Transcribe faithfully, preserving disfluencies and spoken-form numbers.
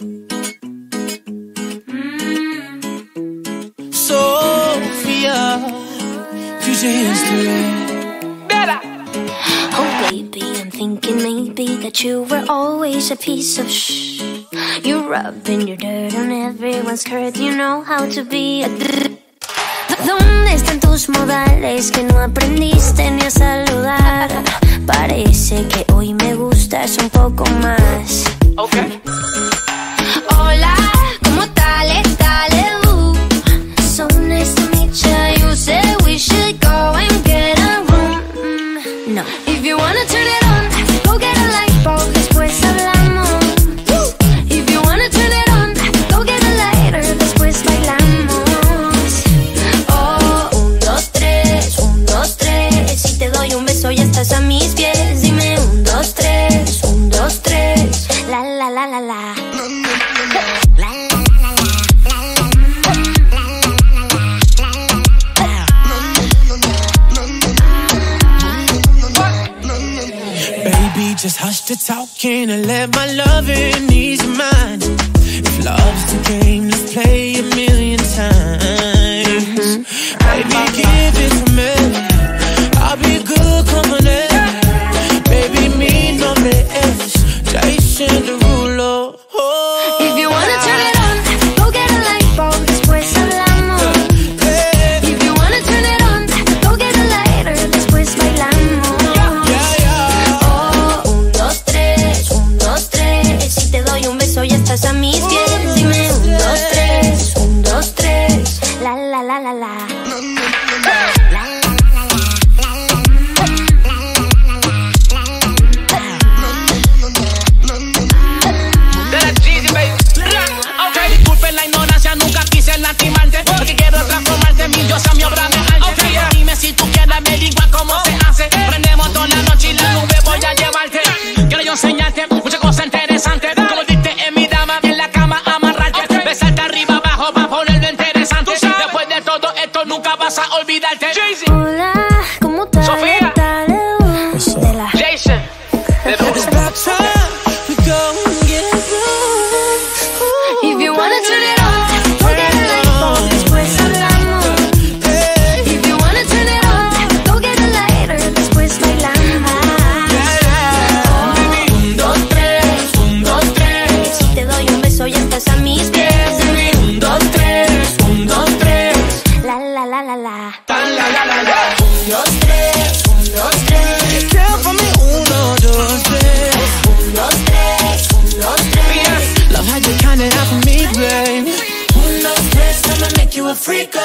Mm. Sofia, future history. Better. Oh baby, I'm thinking maybe that you were always a piece of shh. You're rubbing your dirt on everyone's skirt. You know how to be a d. ¿Dónde están tus modales que no aprendiste ni a saludar? Parece que hoy me gustas un poco más. Okay. Hola, ¿cómo tal? Tal uh? So nice to meet you. You said we should go and get a room. Mm, no. If you wanna turn it on, go get a light bulb. Después hablamos. Woo! If you wanna turn it on, go get a lighter. Después bailamos. Oh, un, dos, tres, un, dos, tres. Si te doy un beso ya estás a mis pies. Dime un, dos, tres, un, dos, tres. La, la, la, la, la. Just hush the talking and let my loving ease your mind. If love's the game, let's play a million times. Mm-hmm. Baby, give it to me. I'll be good company. Baby, me no me es. Jason Derulo. Oh. If you wanna turn it on, go get a light bulb. Después hablamos. Hey. If you wanna turn it on, go get a lighter. Después bailamos. A mis pies, dime un, dos, tres, un, dos, tres. La, la, la, la, la. Disculpe la ignorancia, nunca quise lastimarte. Lo que quiero es transformarte en mi diosa, mi obra de arte. Pero dime si tú quieres, averigua cómo se hace. Prendemos toda la noche y la nube voy a llevarte. Quiero yo enseñarte muchas cosas interesantes. Hola, ¿cómo tal? Sofia, Jason, it's about time we go and get through. If you wanna turn it on, go get a light bulb. Después hablamos. If you wanna turn it on, go get a lighter. Después bailamos. Oh, un, dos, tres, un, dos, tres. Si te doy un beso ya estás a mis pies. Un, dos, tres, un, dos, tres. La, la, la, la, la. Love how you count it out for me, babe. One, two, three, I'ma make you a freak.